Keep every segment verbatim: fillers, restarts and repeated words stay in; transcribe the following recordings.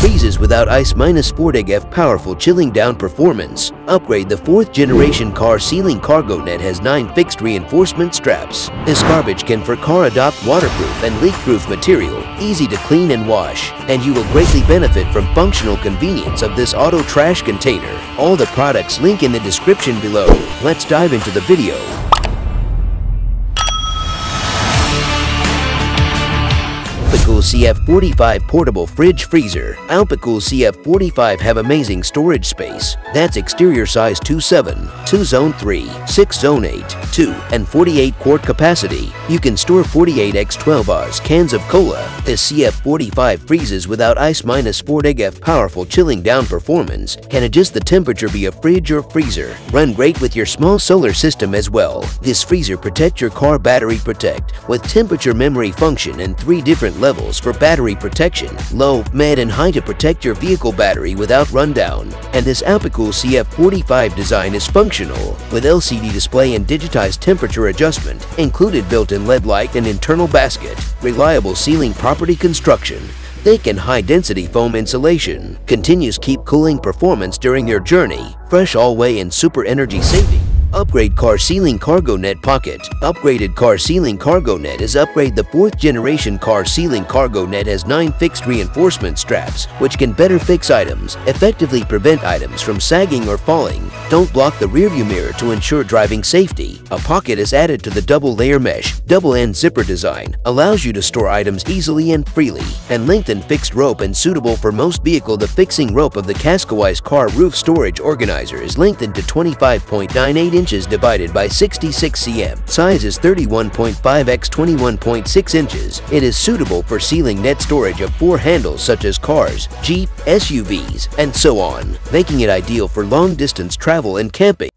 Freezes without ice minus Sporteg have powerful chilling down performance. Upgrade the fourth generation car ceiling cargo net has nine fixed reinforcement straps. This garbage can for car adopt waterproof and leak-proof material, easy to clean and wash, and you will greatly benefit from functional convenience of this auto trash container. All the products link in the description below. Let's dive into the video. Alpicool C F forty-five Portable Fridge Freezer. Alpicool C F forty-five have amazing storage space. That's exterior size two seven, two zone three, six zone eight, two, and forty-eight quart capacity. You can store forty-eight by twelve ounce cans of cola. This C F forty-five freezes without ice minus Sporteg have powerful chilling down performance. Can adjust the temperature via fridge or freezer. Run great with your small solar system as well. This freezer protects your car battery protect with temperature memory function and three different levels for battery protection, low, mid, and high to protect your vehicle battery without rundown. And this Alpicool C F forty-five design is functional with L C D display and digitized temperature adjustment, included built-in L E D light and internal basket, reliable ceiling property construction, thick and high-density foam insulation, continues keep cooling performance during your journey, fresh all-way and super energy saving. Upgrade car ceiling cargo net pocket. Upgraded car ceiling cargo net is upgrade the fourth generation car ceiling cargo net has nine fixed reinforcement straps which can better fix items, effectively prevent items from sagging or falling. Don't block the rearview mirror to ensure driving safety. A pocket is added to the double layer mesh. Double end zipper design allows you to store items easily and freely, and lengthened fixed rope and suitable for most vehicle. The fixing rope of the Kaskawai's car roof storage organizer is lengthened to twenty-five point nine eight inches divided by sixty-six centimeters. Size is thirty-one point five by twenty-one point six inches. It is suitable for ceiling net storage of four handles such as cars, Jeep, S U Vs, and so on, making it ideal for long-distance travel and camping.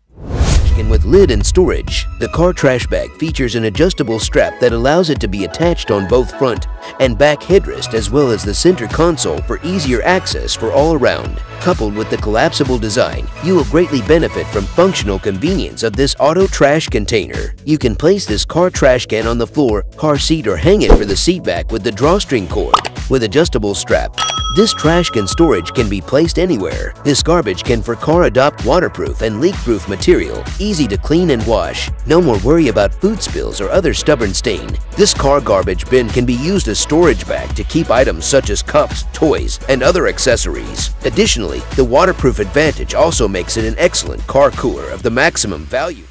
And with lid and storage, the car trash bag features an adjustable strap that allows it to be attached on both front and back headrest as well as the center console for easier access for all around. Coupled with the collapsible design, you will greatly benefit from functional convenience of this auto trash container. You can place this car trash can on the floor, car seat, or hang it for the seat back with the drawstring cord with adjustable strap. This trash can storage can be placed anywhere. This garbage can for car adopt waterproof and leak-proof material, easy to clean and wash. No more worry about food spills or other stubborn stain. This car garbage bin can be used as storage bag to keep items such as cups, toys, and other accessories. Additionally, the waterproof advantage also makes it an excellent car cooler of the maximum value.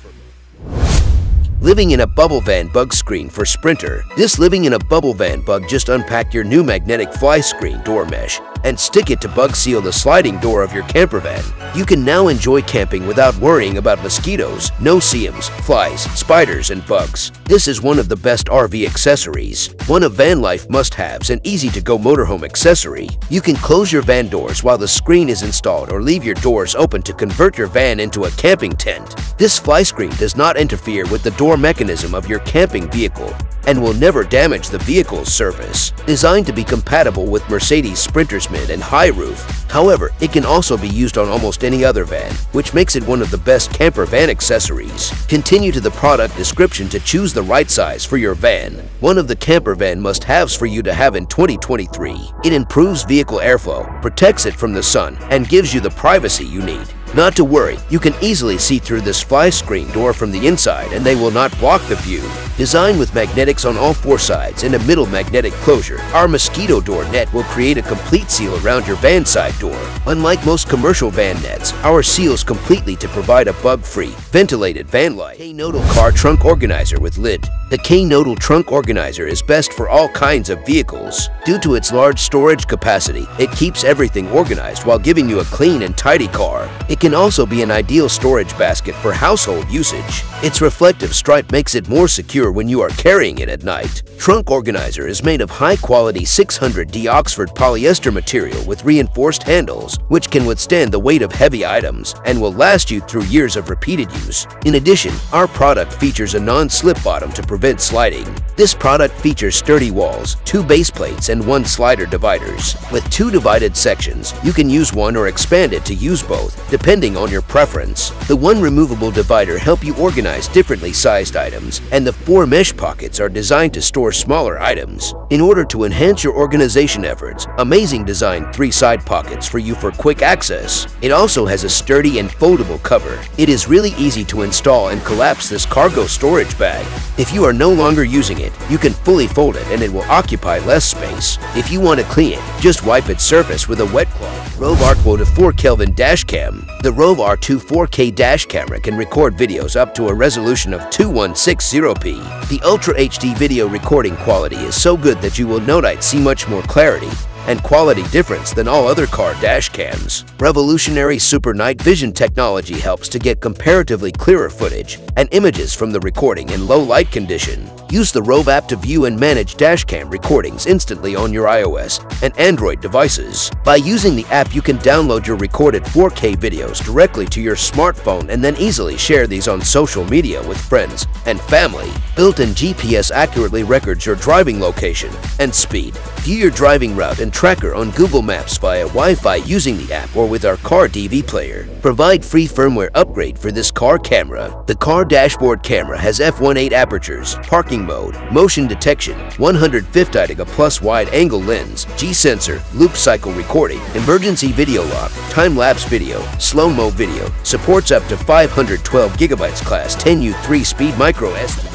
Living in a Bubble Van Bug Screen for Sprinter. This Living in a Bubble Van Bug just unpack your new magnetic fly screen door mesh and stick it to bug seal the sliding door of your camper van. You can now enjoy camping without worrying about mosquitoes, no-see-ums, flies, spiders, and bugs. This is one of the best R V accessories, one of van life must-haves and easy-to-go motorhome accessory. You can close your van doors while the screen is installed or leave your doors open to convert your van into a camping tent. This fly screen does not interfere with the door mechanism of your camping vehicle and will never damage the vehicle's surface. Designed to be compatible with Mercedes Sprinter's mid and high roof, however, it can also be used on almost any other van, which makes it one of the best camper van accessories. Continue to the product description to choose the right size for your van. One of the camper van must-haves for you to have in twenty twenty-three. It improves vehicle airflow, protects it from the sun, and gives you the privacy you need. Not to worry, you can easily see through this fly screen door from the inside and they will not block the view. Designed with magnetics on all four sides and a middle magnetic closure, our mosquito door net will create a complete seal around your van side door. Unlike most commercial van nets, our seals completely to provide a bug-free, ventilated van life. K KNODEL Car Trunk Organizer with Lid. The K KNODEL Trunk Organizer is best for all kinds of vehicles. Due to its large storage capacity, it keeps everything organized while giving you a clean and tidy car. It can also be an ideal storage basket for household usage. Its reflective stripe makes it more secure when you are carrying it at night. Trunk Organizer is made of high-quality six hundred D Oxford polyester material with reinforced handles, which can withstand the weight of heavy items and will last you through years of repeated use. In addition, our product features a non-slip bottom to prevent sliding. This product features sturdy walls, two base plates, and one slider dividers. With two divided sections, you can use one or expand it to use both, depending Depending on your preference, the one removable divider helps you organize differently sized items, and the four mesh pockets are designed to store smaller items. In order to enhance your organization efforts, Amazing designed three side pockets for you for quick access. It also has a sturdy and foldable cover. It is really easy to install and collapse this cargo storage bag. If you are no longer using it, you can fully fold it and it will occupy less space. If you want to clean it, just wipe its surface with a wet cloth. Rove R two to four Kelvin dash cam. The Rove R two four K dash camera can record videos up to a resolution of twenty-one sixty p. The Ultra H D video recording quality is so good that you will no doubt see much more clarity and quality difference than all other car dash cams. Revolutionary super night vision technology helps to get comparatively clearer footage and images from the recording in low light condition. Use the Rove app to view and manage dash cam recordings instantly on your iOS and Android devices. By using the app, you can download your recorded four K videos directly to your smartphone and then easily share these on social media with friends and family. Built-in G P S accurately records your driving location and speed. View your driving route and tracker on Google Maps via Wi-Fi using the app or with our car D V player. Provide free firmware upgrade for this car camera. The car dashboard camera has f one point eight apertures, parking mode, motion detection, one hundred fifty degree plus wide angle lens, G-sensor, loop cycle recording, emergency video log, time-lapse video, slow-mo video, supports up to five hundred twelve gigabytes class ten U three speed micro S D.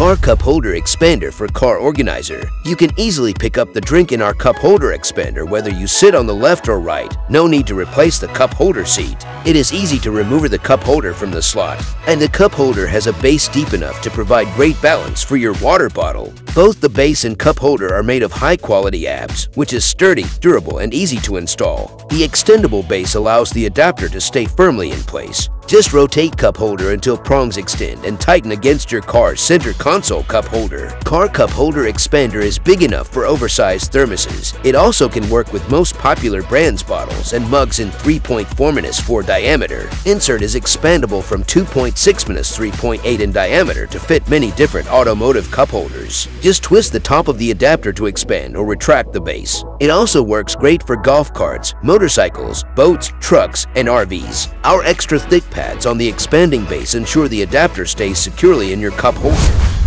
Our cup holder expander for car organizer. You can easily pick up the drink in our cup holder expander whether you sit on the left or right. No need to replace the cup holder seat. It is easy to remove the cup holder from the slot, and the cup holder has a base deep enough to provide great balance for your water bottle. Both the base and cup holder are made of high-quality abs, which is sturdy, durable, and easy to install. The extendable base allows the adapter to stay firmly in place. Just rotate cup holder until prongs extend and tighten against your car's center console cup holder. Car cup holder expander is big enough for oversized thermoses. It also can work with most popular brands bottles and mugs in three point four minus four diameter. Insert is expandable from two point six minus three point eight in diameter to fit many different automotive cup holders. Just twist the top of the adapter to expand or retract the base. It also works great for golf carts, motorcycles, boats, trucks, and R Vs. Our extra thick pads on the expanding base ensure the adapter stays securely in your cup holder.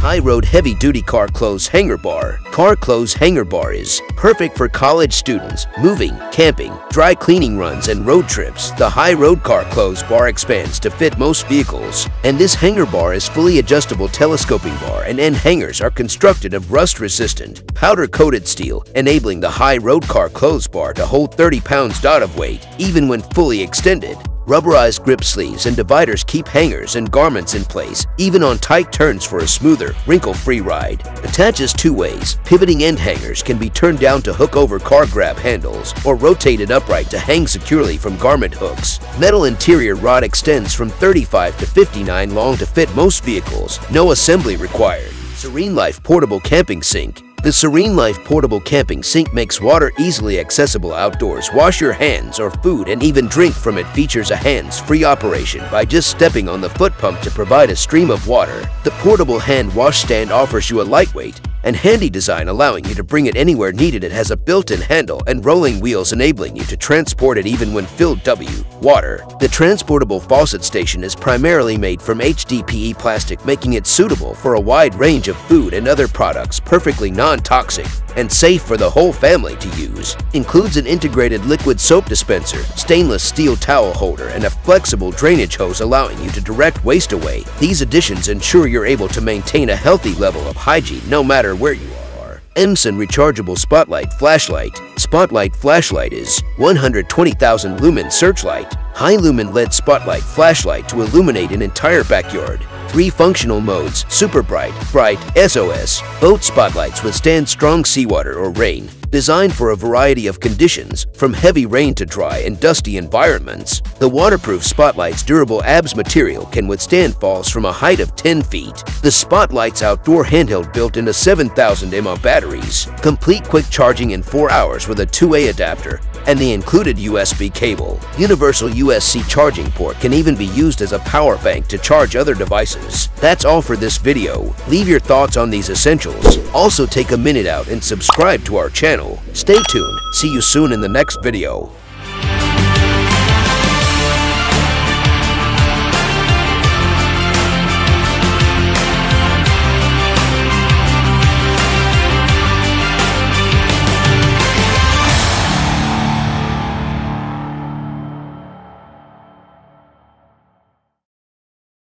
High Road Heavy Duty Car Clothes Hanger Bar. Car Clothes Hanger Bar is perfect for college students, moving, camping, dry cleaning runs, and road trips. The High Road Car Clothes Bar expands to fit most vehicles, and this hanger bar is fully adjustable telescoping bar, and end hangers are constructed of rust-resistant, powder-coated steel, enabling the High Road Car Clothes Bar to hold thirty pounds dot of weight, even when fully extended. Rubberized grip sleeves and dividers keep hangers and garments in place, even on tight turns for a smoother, wrinkle-free ride. Attaches two ways. Pivoting end hangers can be turned down to hook over car grab handles or rotated upright to hang securely from garment hooks. Metal interior rod extends from thirty-five to fifty-nine long to fit most vehicles. No assembly required. SereneLife Portable Camping Sink. The SereneLife Portable Camping Sink makes water easily accessible outdoors. Wash your hands or food and even drink from it. Features a hands-free operation by just stepping on the foot pump to provide a stream of water. The portable hand wash stand offers you a lightweight and handy design allowing you to bring it anywhere needed. It has a built-in handle and rolling wheels enabling you to transport it even when filled with water. The transportable faucet station is primarily made from H D P E plastic, making it suitable for a wide range of food and other products, perfectly non-toxic and safe for the whole family to use. Includes an integrated liquid soap dispenser, stainless steel towel holder, and a flexible drainage hose allowing you to direct waste away. These additions ensure you're able to maintain a healthy level of hygiene no matter where you are. Emson rechargeable spotlight flashlight. Spotlight flashlight is one hundred twenty thousand lumen searchlight. High lumen L E D spotlight flashlight to illuminate an entire backyard. Three functional modes: super bright, bright, S O S. Both spotlights withstand strong seawater or rain. Designed for a variety of conditions, from heavy rain to dry and dusty environments. The waterproof spotlight's durable A B S material can withstand falls from a height of ten feet. The spotlight's outdoor handheld built into seven thousand milliamp hour batteries. Complete quick charging in four hours with a two A adapter and the included U S B cable. Universal U S C charging port can even be used as a power bank to charge other devices. That's all for this video. Leave your thoughts on these essentials. Also, take a minute out and subscribe to our channel. Stay tuned. See you soon in the next video.